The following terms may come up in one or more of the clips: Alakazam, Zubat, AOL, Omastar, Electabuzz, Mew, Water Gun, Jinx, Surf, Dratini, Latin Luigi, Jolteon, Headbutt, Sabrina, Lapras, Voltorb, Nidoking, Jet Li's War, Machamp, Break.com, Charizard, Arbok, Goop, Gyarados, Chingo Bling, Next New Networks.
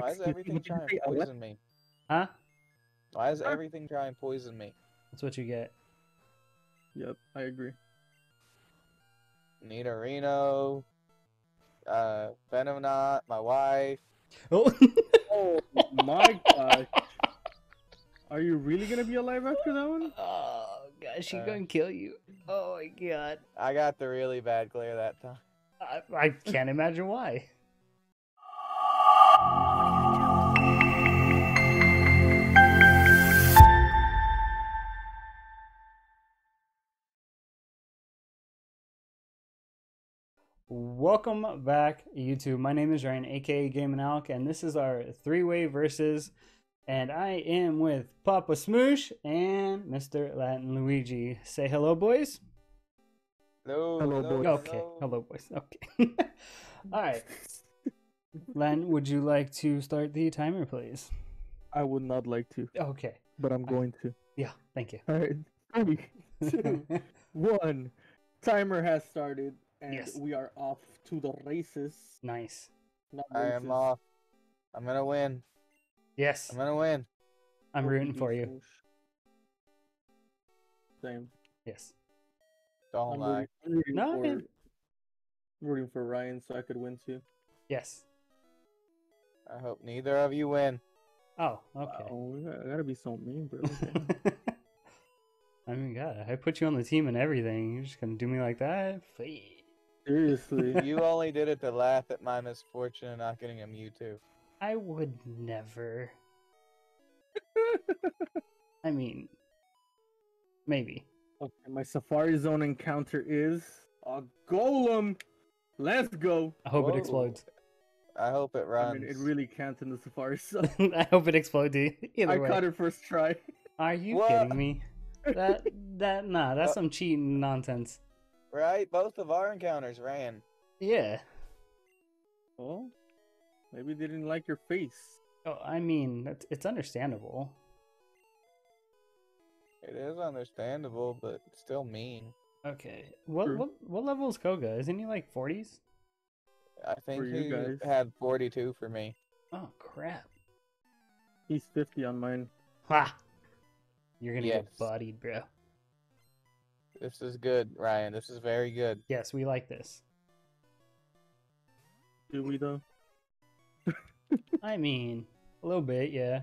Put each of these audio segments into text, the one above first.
Why is everything trying and poison me? Huh? Why is everything trying and poison me? That's what you get. Yep, I agree. Nidorino, Venomoth, my wife. Oh, oh my gosh. Are you really gonna be alive after that one? Oh gosh, she's gonna kill you. Oh my god. I got the really bad glare that time. I can't imagine why. Welcome back, YouTube. My name is Ryan, aka GamingAlc, and this is our three-way versus. And I am with Papa Smoosh and Mr. Latin Luigi. Say hello, boys. Hello. Hello, boys. Okay. Hello, boys. Okay. All right. Latin, would you like to start the timer, please? I would not like to. Okay. But I'm going to. Yeah. Thank you. All right. 3, 2, 1. Timer has started. And yes, we are off to the races. Nice. I am off. I'm going to win. Yes. I'm going to win. I'm rooting for you. Same. Yes. Don't lie. No, I'm rooting for Ryan so I could win too. Yes. I hope neither of you win. Oh, okay. Wow, I gotta be so mean, bro. Okay. I mean, God, I put you on the team and everything. You're just going to do me like that? Seriously. You only did it to laugh at my misfortune and not getting a Mewtwo. I would never. I mean, maybe. Okay, my Safari Zone encounter is a Golem. Let's go. I hope it explodes. I hope it runs. I mean, it really can't in the Safari Zone. I hope it explodes, dude. Either way. I caught it first try. Are you kidding me? That's some cheating nonsense. Right? Both of our encounters ran. Yeah. Well, maybe they didn't like your face. Oh, I mean, it's understandable. It is understandable, but it's still mean. Okay. What level is Koga? Isn't he like 40s? I think he had 42 for me. Oh, crap. He's 50 on mine. Ha! You're gonna get bodied, bro. This is good, Ryan. This is very good. Yes, we like this. Do we though? I mean, a little bit, yeah.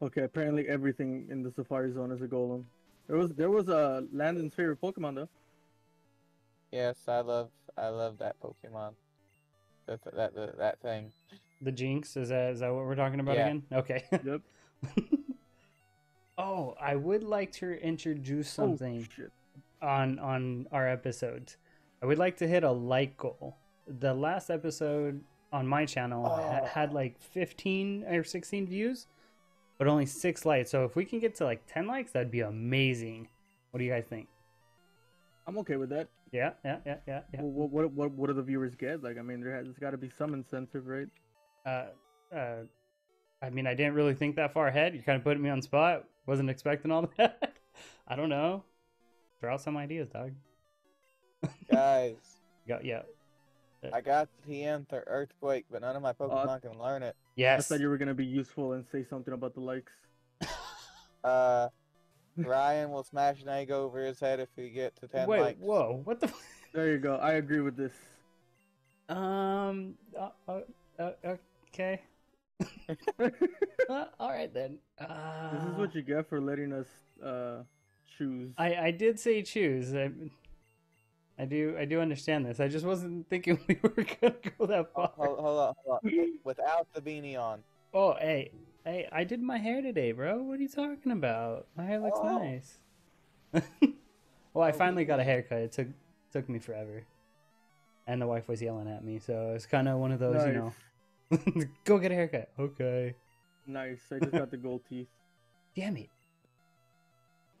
Okay, apparently everything in the Safari Zone is a Golem. There was a Landon's favorite Pokemon though. Yes, I love that Pokemon. That thing. The Jinx, is that what we're talking about again? Okay. Yep. Oh, I would like to introduce something on our episodes. I would like to hit a like goal. The last episode on my channel had like 15 or 16 views, but only 6 likes. So if we can get to like 10 likes, that'd be amazing. What do you guys think? I'm okay with that. Yeah. Well, what do the viewers get? Like, I mean, there's got to be some incentive, right? I mean, I didn't really think that far ahead. You kind of put me on the spot. Wasn't expecting all that. I don't know. Throw out some ideas, dog. Guys. Yeah. I got the TM for Earthquake, but none of my Pokemon can learn it. Yes. I thought you were going to be useful and say something about the likes. Ryan will smash an egg over his head if he gets to 10 likes. Wait, whoa. What the? There you go. I agree with this. Okay. All right then. This is what you get for letting us choose. I did say choose. I do understand this. I just wasn't thinking we were gonna go that far. Hold on. Without the beanie on. Oh, hey! I did my hair today, bro. What are you talking about? My hair looks nice. Well, I finally got a haircut. It took me forever, and the wife was yelling at me, so it's kind of one of those, you know. Go get a haircut. Okay. Nice. I just got the gold teeth. Damn it.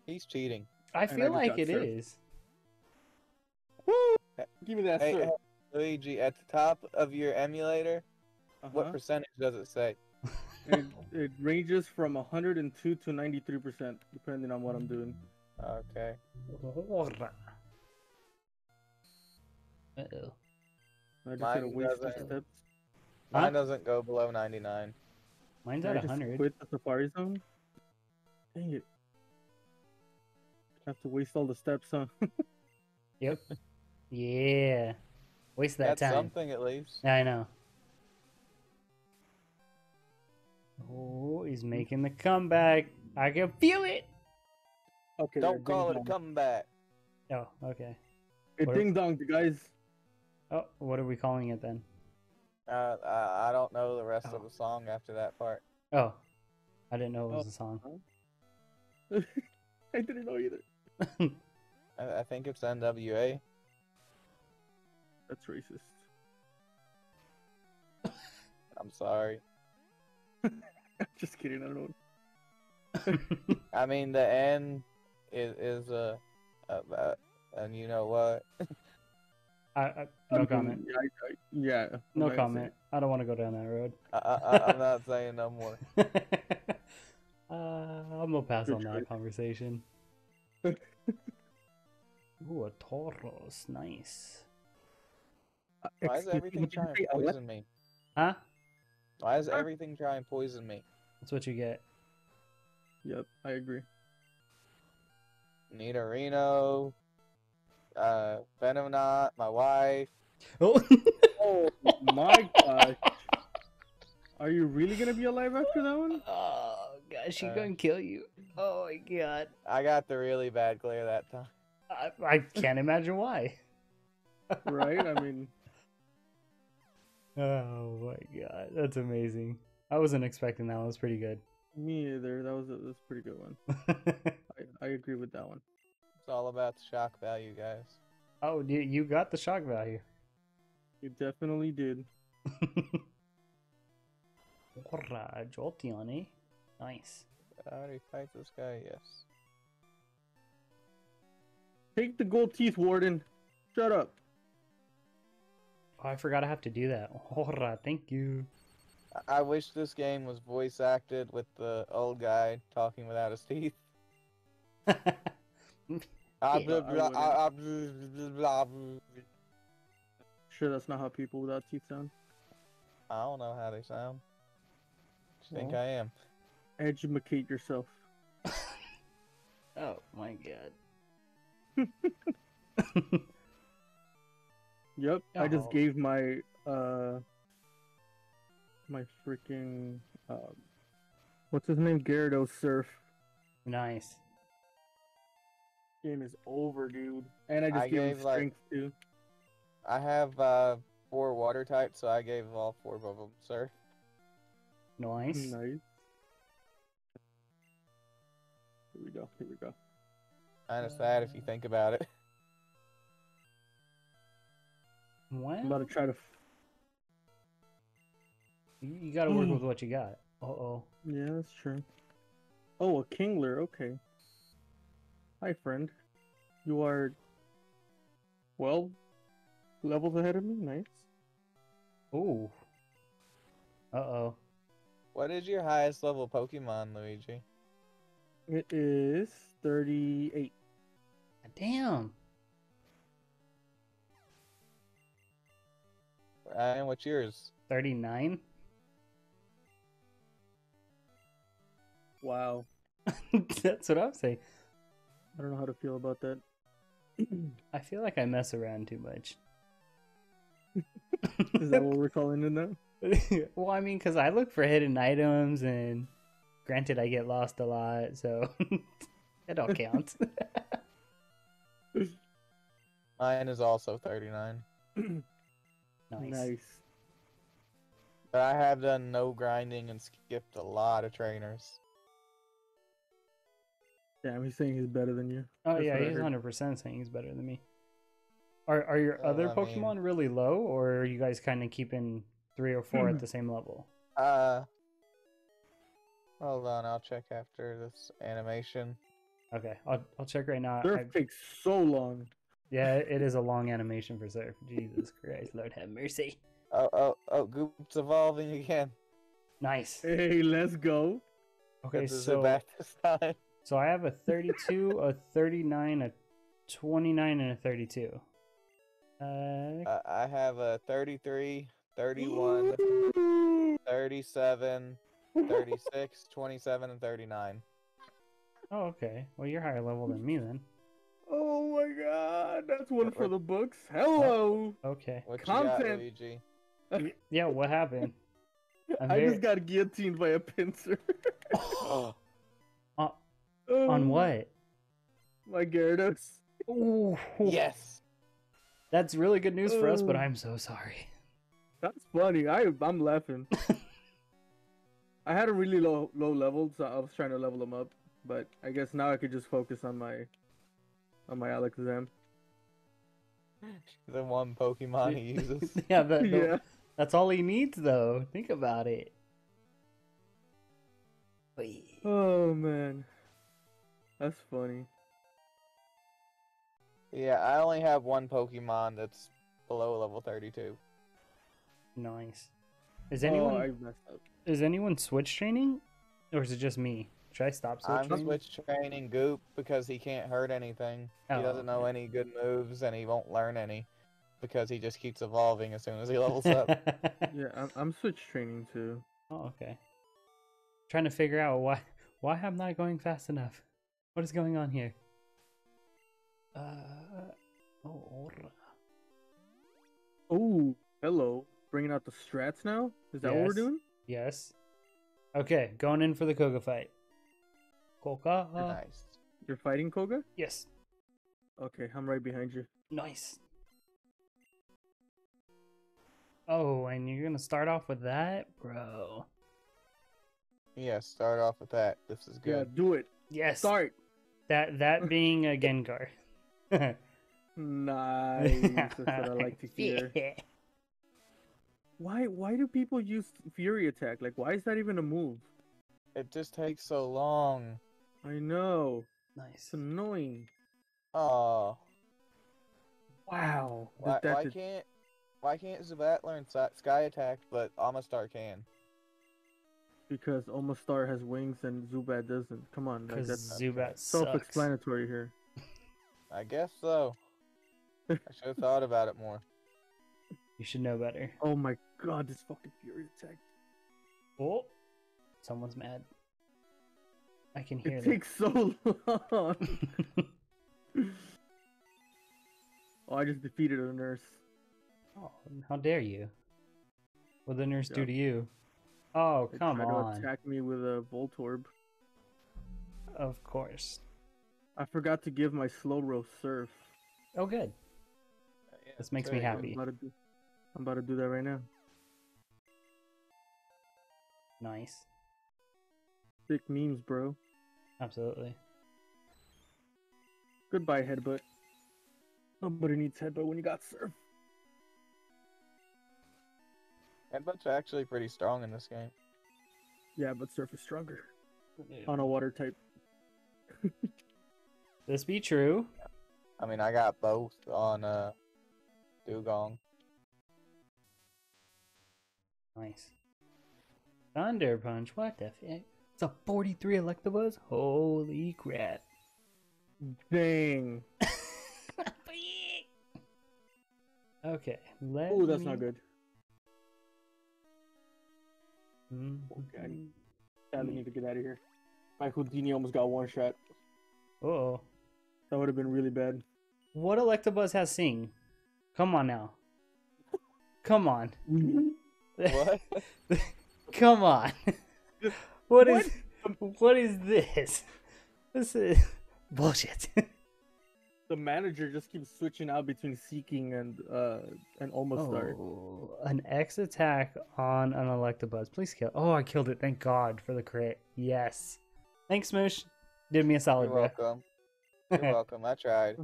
He's cheating. I feel like it is. Woo! Give me that, sir. Luigi, at the top of your emulator, what percentage does it say? It ranges from 102 to 93%, depending on what I'm doing. Okay. Uh-oh. I just gotta waste 2 steps. Mine doesn't go below 99. Mine's at 100. Quit the Safari Zone? Dang it. Have to waste all the steps, huh? Yep. Yeah. Waste that time. That's something, at least. I know. Oh, he's making the comeback. I can feel it! Okay. Don't call it a comeback. Oh, okay. Hey, ding dong, you guys. Oh, what are we calling it then? I don't know the rest of the song after that part. Oh. I didn't know it was a song. I didn't know either. I think it's NWA. That's racist. I'm sorry. Just kidding, I don't know. I mean, the N is and you know what? No comment. Yeah. No comment. I don't want to go down that road. I'm not saying no more. I'm gonna pass on that conversation. Ooh, a Tauros, nice. Why is everything trying to poison me? Huh? Why is everything trying to poison me? That's what you get. Yep, I agree. Nidorino, Venomoth, my wife. Oh, oh my gosh. Are you really gonna be alive after that one? Oh gosh, she's gonna kill you. Oh my god. I got the really bad glare that time. I can't imagine why. Right? I mean. Oh my god, that's amazing. I wasn't expecting that one. It was pretty good. Me either. That was a pretty good one. I agree with that one. It's all about the shock value, guys. Oh, you got the shock value. You definitely did. Jolteon, eh? Nice. I already fight this guy, yes. Take the gold teeth, Warden. Shut up. Oh, I forgot I have to do that. Horra, thank you. I wish this game was voice acted with the old guy talking without his teeth. Sure, that's not how people without teeth sound. I don't know how they sound. I think I am. Educate yourself. Oh my god. Yep, I just gave my my freaking what's his name? Gyarados Surf. Nice. Game is over, dude. And I just gave him strength too. I have 4 water types, so I gave all 4 of them Surf. Nice. Nice. Here we go. Here we go. Kind of sad if you think about it. What? I'm about to try to. You got to work with what you got. Uh oh. Yeah, that's true. Oh, a Kingler. Okay. Hi, friend. You are 12 levels ahead of me. Nice. Oh. Uh oh. What is your highest level Pokemon, Luigi? It is 38. Damn. And what's yours? 39. Wow. That's what I'm saying. I don't know how to feel about that. I feel like I mess around too much. Is that what we're calling it now? Well, I mean, because I look for hidden items, and granted, I get lost a lot, so it all counts. Mine is also 39. Nice. But I have done no grinding and skipped a lot of trainers. Damn, he's saying he's better than you. Oh, that's he's 100% saying he's better than me. Are your other Pokemon really low, or are you guys kind of keeping 3 or 4 at the same level? Hold on, I'll check after this animation. Okay, I'll check right now. Surf takes so long. Yeah, it is a long animation for Surf. Jesus Christ, Lord have mercy. Oh, Goop's evolving again. Nice. Hey, let's go. Okay, so back this time. So I have a 32, a 39, a 29, and a 32. I have a 33, 31. 37, 36, 27, and 39. Oh, okay. Well, you're higher level than me then. Oh my god, that's one for the books. Hello! Okay. What content. You got, Luigi? Yeah, what happened? I just got guillotined by a pincer. On what? My Gyarados. Ooh. Yes! That's really good news for us, but I'm so sorry. That's funny. I'm laughing. I had a really low level, so I was trying to level them up. But I guess now I could just focus on my Alakazam. The one Pokemon he uses. Yeah, yeah, that's all he needs, though. Think about it. Oh, man. That's funny. Yeah, I only have one Pokemon that's below level 32. Nice. Is anyone switch training? Or is it just me? Should I stop switch training? I'm switch training Goop because he can't hurt anything. Oh, he doesn't know any good moves and he won't learn any because he just keeps evolving as soon as he levels up. Yeah, I'm switch training too. Oh, okay. Trying to figure out why I'm not going fast enough. What is going on here? Oh, hello. Bringing out the strats now? Is that what we're doing? Yes. Okay, going in for the Koga fight. Koga. Nice. You're fighting Koga? Yes. Okay, I'm right behind you. Nice. Oh, and you're gonna start off with that? Bro. Yeah, start off with that. This is good. Yeah, do it. Yes. Start. That being a Gengar. Nice. That's what I like to hear. Yeah. Why do people use Fury Attack? Like, why is that even a move? It just takes so long. I know. Nice. It's annoying. Oh. Wow. Why can't Zubat learn Sky Attack, but Omastar can? Because Omastar has wings and Zubat doesn't. Come on, guys. Zubat sucks. Self-explanatory here. I guess so. I should have thought about it more. You should know better. Oh my god, this fucking Fury Attack. Oh. Someone's mad. I can hear them. It takes so long. Oh, I just defeated a nurse. Oh, how dare you? What did the nurse do to you? Oh, come on. They tried to attack me with a Voltorb. Of course. I forgot to give my Slowbro Surf. Oh, good. Yeah, this makes me happy. I'm about to do that right now. Nice. Sick memes, bro. Absolutely. Goodbye, Headbutt. Nobody needs Headbutt when you got Surf. Headbutt's actually pretty strong in this game. Yeah, but Surf is stronger. Yeah. On a water type. This be true. I mean, I got both on Dewgong. Nice. Thunder Punch, what the fuck? It's a 43 Electabuzz? Holy crap. Dang. Okay, oh, that's not good. Okay. I need to get out of here. Michael Dini almost got one shot. Uh-oh. That would have been really bad. What Electabuzz has Sing? Come on now. Come on. What? Come on. What is this? This is bullshit. The manager just keeps switching out between Seeking and Omastar. Oh, an X attack on an Electabuzz. Please kill. Oh, I killed it. Thank God for the crit. Yes. Thanks, Smoosh. Did me a solid. You're welcome. You're welcome. I tried.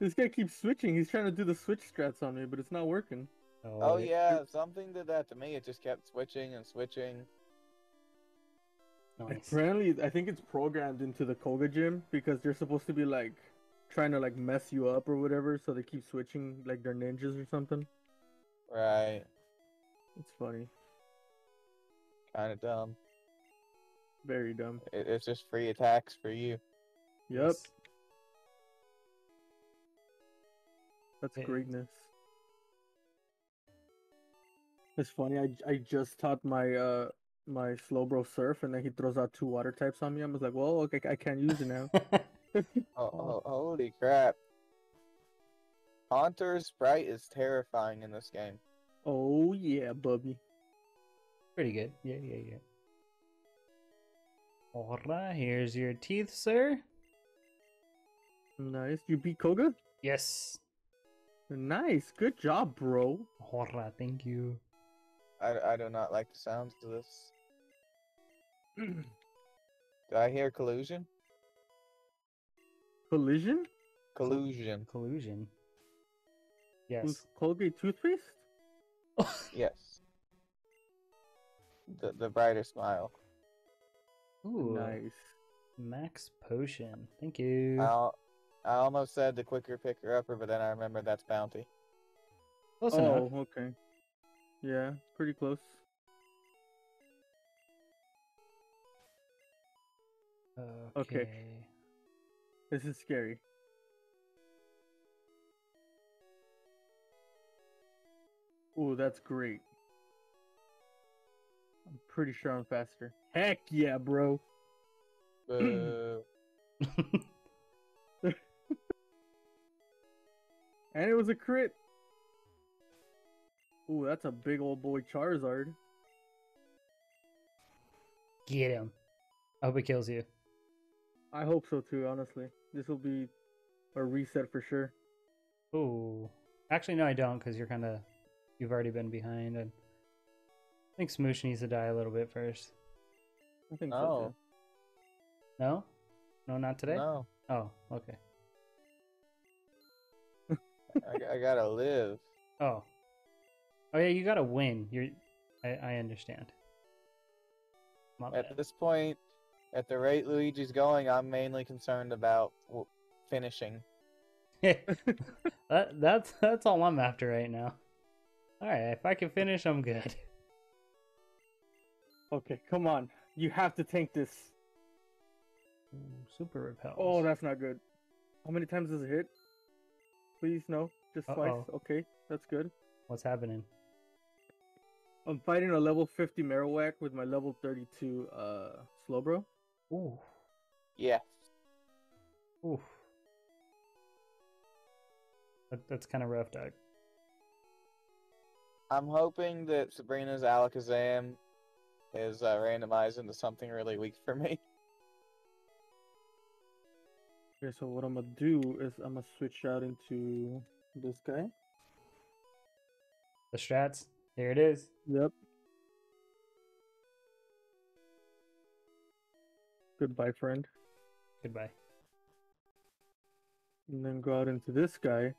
This guy keeps switching. He's trying to do the switch strats on me, but it's not working. Oh, yeah, something did that to me. It just kept switching and switching. Nice. Apparently, I think it's programmed into the Koga gym because they're supposed to be like trying to like mess you up or whatever, so they keep switching like their ninjas or something. Right. It's funny. Kind of dumb. Very dumb. It's just free attacks for you. Yep. Yes. That's greatness. It's funny. I just taught my my Slowbro Surf, and then he throws out 2 water types on me. I was like, well, okay, I can't use it now. Oh, holy crap! Haunter's sprite is terrifying in this game. Oh yeah, Bubby. Pretty good. Yeah. Alright, here's your teeth, sir. Nice. You beat Koga? Yes. Nice. Good job, bro. Alright, thank you. I do not like the sounds of this. Do I hear collusion? Collision? Collusion. Yes. With Colgate toothpaste? Yes. The brighter smile. Ooh, nice. Max potion. Thank you. I almost said the quicker picker upper, but then I remembered that's bounty. Close enough. Oh, okay. Yeah, pretty close. Okay. This is scary. Ooh, that's great. I'm pretty sure I'm faster. Heck yeah, bro. And it was a crit. Ooh, that's a big old boy Charizard. Get him. I hope it kills you. I hope so too, honestly. This will be a reset for sure. Ooh. Actually, no, I don't, because you've already been behind. And I think Smoosh needs to die a little bit first. I think so. No? No, not today? No. Oh, okay. I gotta live. Oh. Oh yeah, you gotta win. I understand. At this point, at the rate Luigi's going, I'm mainly concerned about finishing. That's all I'm after right now. All right, if I can finish, I'm good. Okay, come on. You have to tank this. Ooh, super repels. Oh, that's not good. How many times does it hit? Please, no. Just twice. Okay, that's good. What's happening? I'm fighting a level 50 Marowak with my level 32 Slowbro. Ooh. Yes. Ooh. That's kind of rough, Doug. I'm hoping that Sabrina's Alakazam is randomized into something really weak for me. Okay, so what I'm gonna do is I'm gonna switch out into this guy. The strats. Here it is. Yep. Goodbye, friend. Goodbye. And then go out into this guy.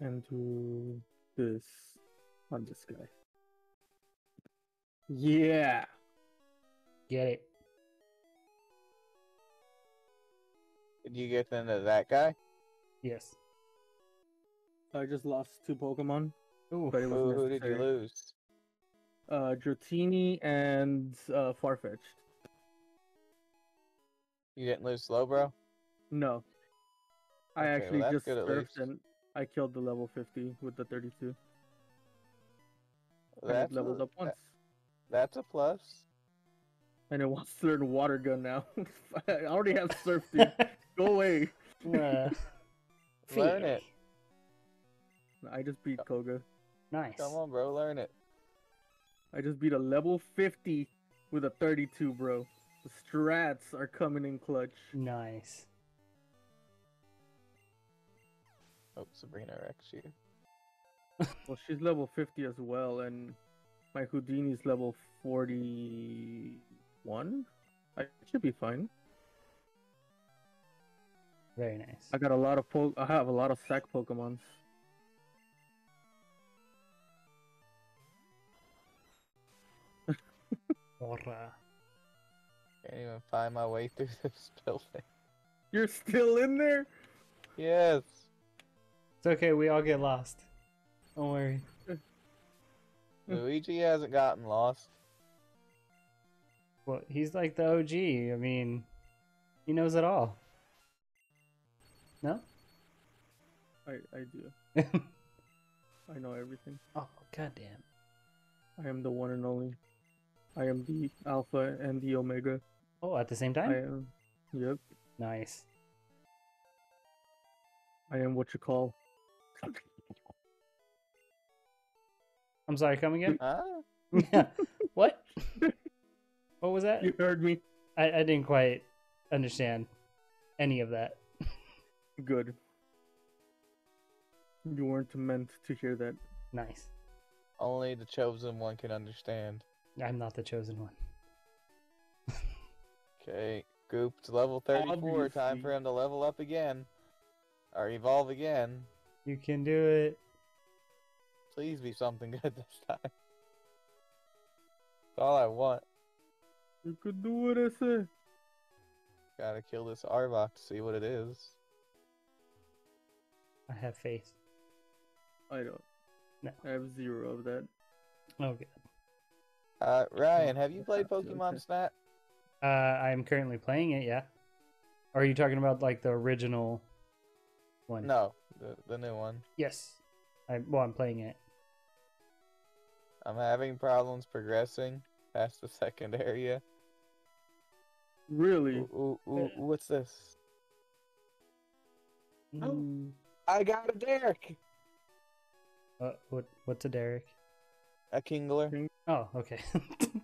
And do this on this guy. Yeah! Get it. Did you get into that guy? Yes. I just lost 2 Pokemon. Ooh, who did you lose? Dratini and Farfetch'd. You didn't lose Slowbro? No. I actually just surfed and I killed the level 50 with the 32. Well, that's leveled up once. That's a plus. And it wants to learn Water Gun now. I already have Surf, dude. Go away. Learn it. I just beat Koga. Nice. Come on, bro. Learn it. I just beat a level 50 with a 32, bro. The strats are coming in clutch. Nice. Oh, Sabrina wrecks you. Well, she's level 50 as well, and my Houdini's level 41. I should be fine. Very nice. I got a lot of I have a lot of sack Pokemons. Can't even find my way through this building. You're still in there? Yes. It's okay, we all get lost. Don't worry. Luigi hasn't gotten lost. Well, he's like the OG. I mean, he knows it all. No? I do. I I know everything. Oh, goddamn. I am the one and only. I am the Alpha and the Omega. Oh, at the same time? I am. Yep. Nice. I am what you call. I'm sorry, come again? Yeah. What? What was that? You heard me. I didn't quite understand any of that. Good. You weren't meant to hear that. Nice. Only the chosen one can understand. I'm not the chosen one. Okay, Goop's level 34. Obviously. Time for him to level up again. Or evolve again. You can do it. Please be something good this time. That's all I want. You could do it, I say. Gotta kill this Arbok to see what it is. I have faith. I don't. No. I have zero of that. Okay. Ryan, have you played Pokemon Snap? I'm currently playing it, yeah. Or are you talking about, like, the original one? No, the new one. Yes. I'm playing it. I'm having problems progressing past the second area. Really? What's this? Oh, I got a Derek! What's a Derek? A Kingler. Oh, okay.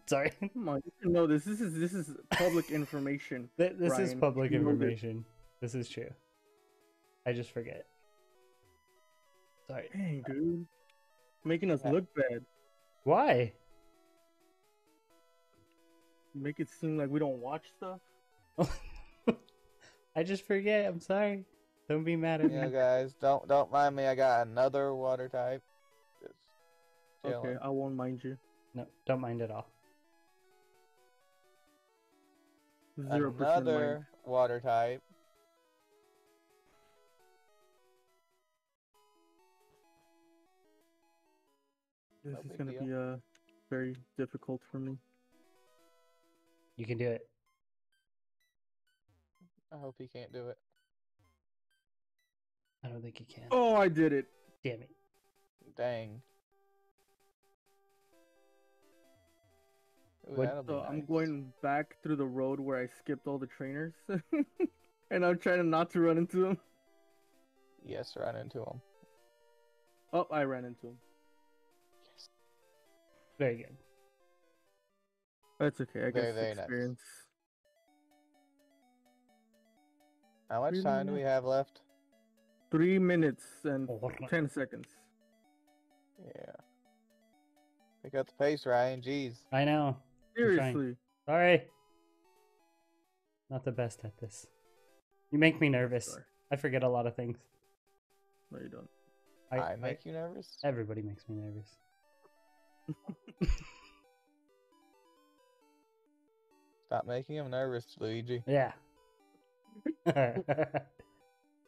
Sorry. Come on, you can know this. This is public information. This Ryan. Is public information. This is true. I just forget. Sorry. Dang, dude. Making us look bad. Why? Make it seem like we don't watch stuff. I just forget. I'm sorry. Don't be mad at me. Yeah, guys, don't mind me. I got another water type. Okay, I won't mind you. No, don't mind at all. 0% another water type. This is going to be very difficult for me. You can do it. I hope he can't do it. I don't think he can. Oh, I did it! Damn it. Dang. Ooh, so nice. I'm going back through the road where I skipped all the trainers. And I'm trying not to run into them. Yes, run into them. Oh, I ran into them. Yes. Very good. That's okay, I got experience. Nice. How much time do we have left? 3 minutes and 10 seconds. Yeah. Pick up the pace, Ryan. Jeez. I know. Seriously. Sorry. Not the best at this. You make me nervous. Sorry. I forget a lot of things. No, you don't. I make you nervous? Everybody makes me nervous. Stop making him nervous, Luigi. Yeah.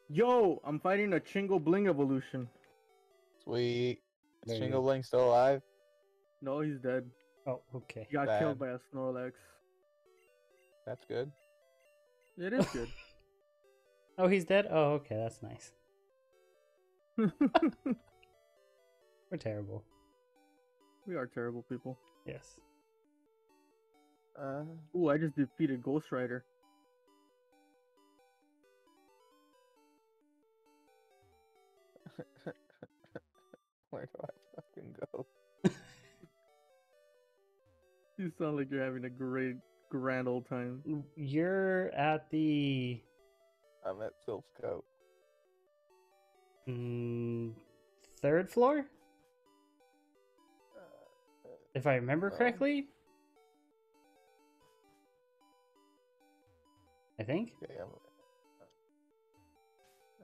Yo, I'm fighting a Chingo Bling evolution. Sweet. Is Chingo Bling still alive? No, he's dead. Oh, okay. He got killed by a Snorlax. That's good. It is good. Oh, he's dead? Oh, okay, that's nice. We're terrible. We are terrible people. Yes. Ooh, I just defeated Ghost Rider. Where do I fucking go? You sound like you're having a great, grand old time. You're at the... I'm at Sylph's Cove. Third floor? If I remember correctly? I think? Okay,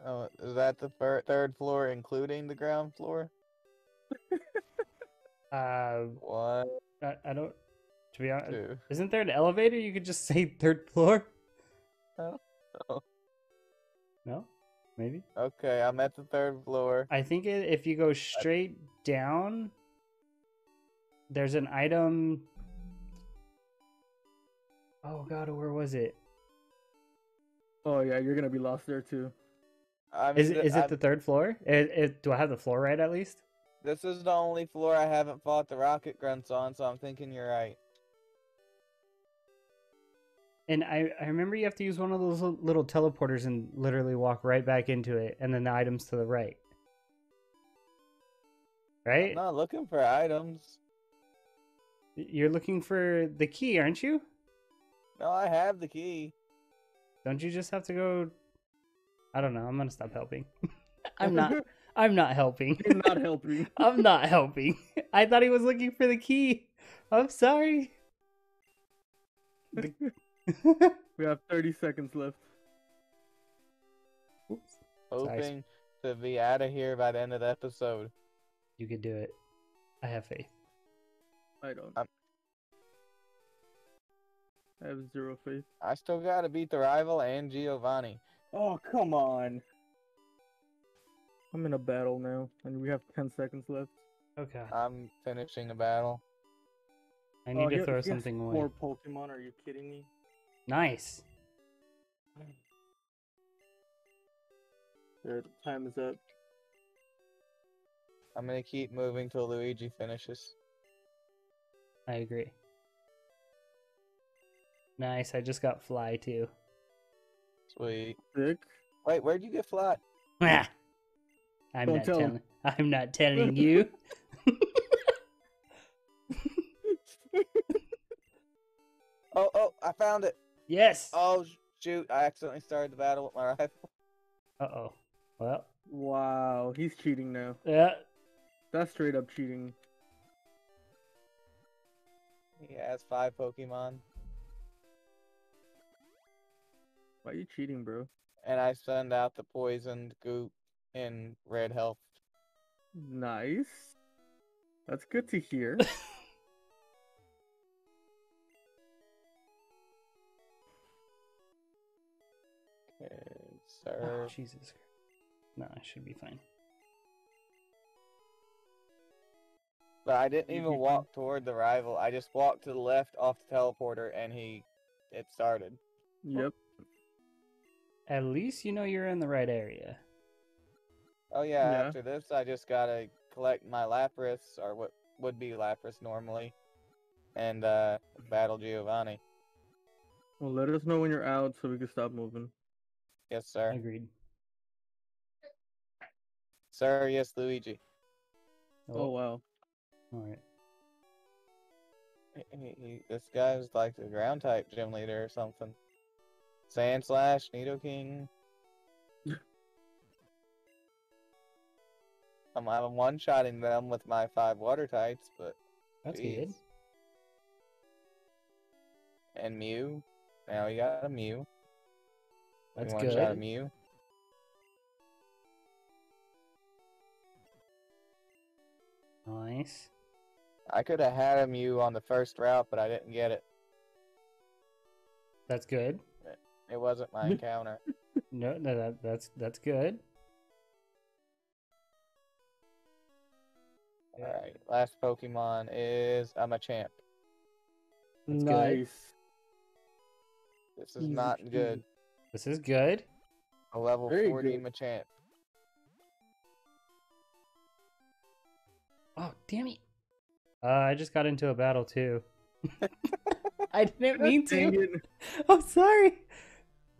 oh, is that the third floor including the ground floor? What? I don't... To be honest, dude. Isn't there an elevator? You could just say third floor. Oh, no, maybe. Okay, I'm at the third floor. I think if you go straight down, there's an item. Oh God, where was it? Oh yeah, you're gonna be lost there too. I mean, is it the third floor? Do I have the floor right at least? This is the only floor I haven't fought the Rocket Grunts on, so I'm thinking you're right. And I remember you have to use one of those little teleporters and literally walk right back into it, and then the item's to the right. Right? I'm not looking for items. You're looking for the key, aren't you? No, I have the key. Don't you just have to go... I don't know. I'm going to stop helping. I'm not helping. You're not helping. I'm not helping. I thought he was looking for the key. I'm sorry. We have 30 seconds left. Oops. Hoping to be out of here by the end of the episode. You can do it. I have faith. I don't. I have zero faith. I still gotta beat the rival and Giovanni. Oh, come on. I'm in a battle now, and we have 10 seconds left. Okay. I'm finishing a battle. I need to throw something away. More Pokemon, are you kidding me? Nice. Their time is up. I'm gonna keep moving till Luigi finishes. I agree. Nice, I just got Fly too. Sweet. Sick. Wait, where'd you get Fly? I'm not telling you. Oh, I found it. Yes. Oh, shoot. I accidentally started the battle with my rifle. Uh-oh. Well. Wow, he's cheating now. Yeah. That's straight up cheating. He has 5 Pokemon. Why are you cheating, bro? And I send out the poisoned Goop in red health. Nice. That's good to hear. Okay, sir. Oh, Jesus. No, I should be fine. But I didn't even walk toward the rival. I just walked to the left off the teleporter, and it started. Yep. At least you know you're in the right area. Oh yeah. After this, I just gotta collect my Lapras, or what would be Lapras normally, and battle Giovanni. Well, let us know when you're out so we can stop moving. Yes, sir. Agreed. Sir, yes, Luigi. Oh wow. Alright. This guy was like the ground type gym leader or something. Sand Slash, Nidoking. I'm one-shotting them with my 5 water types, but... That's good. And Mew. Now we got a Mew. That's good. One-shot a Mew. Nice. I could have had a Mew on the first route, but I didn't get it. That's good. It wasn't my encounter. No, that's good. Alright, last Pokemon is a Machamp. That's nice. Good. This is not good. This is good. A level Very 40 good. Machamp. Oh, damn it. I just got into a battle too. I didn't mean to. I'm sorry.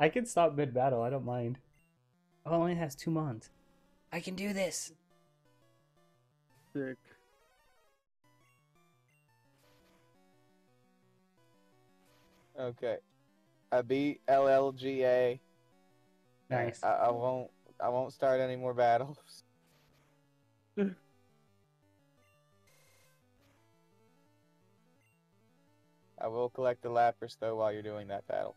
I can stop mid-battle. I don't mind. Oh, it only has 2 mons. I can do this. Sick. Okay. I beat LLGA. Nice. I won't start any more battles. I will collect the Lapras, though, while you're doing that battle.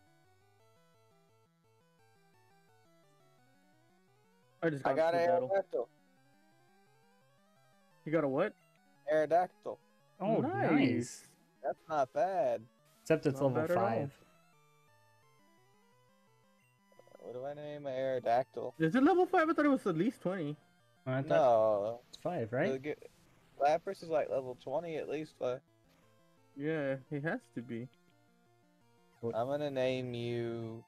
I got an Aerodactyl. You got a what? Aerodactyl. Oh, nice. That's not bad. Except it's level 5. What do I name an Aerodactyl? Is it level 5? I thought it was at least 20. No. It's 5, right? Lapras is like level 20 at least, but... Yeah, he has to be. I'm gonna name you...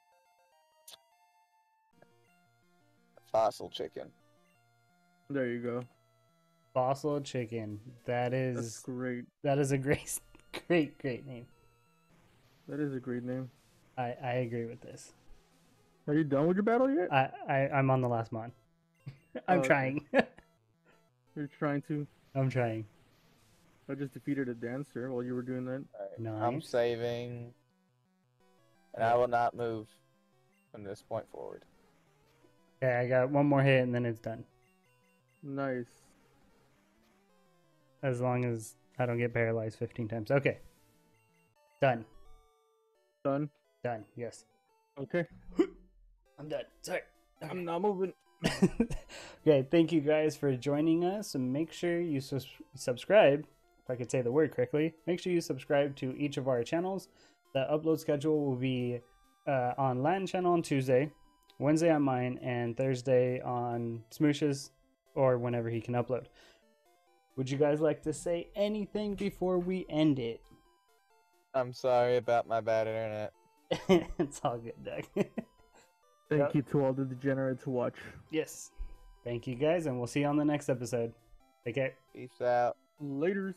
Fossil Chicken. There you go. Fossil Chicken. That's great. That is a great name. That is a great name. I agree with this. Are you done with your battle yet? I'm on the last mon. I'm trying. You're trying to? I'm trying. I just defeated a dancer while you were doing that. Right. Nice. I'm saving. And I will not move from this point forward. Okay, I got one more hit and then it's done. Nice. As long as I don't get paralyzed 15 times. Okay. Done. Done? Done, yes. Okay. I'm done. Sorry. Okay. I'm not moving. Okay, thank you guys for joining us. And make sure you subscribe. If I could say the word correctly. Make sure you subscribe to each of our channels. The upload schedule will be on Latin channel on Tuesday, Wednesday on mine, and Thursday on Smoosh's, or whenever he can upload. Would you guys like to say anything before we end it? I'm sorry about my bad internet. It's all good, Doug. Thank you to all the degenerates who watch. Yes. Thank you guys, and we'll see you on the next episode. Take care. Peace out. Laters.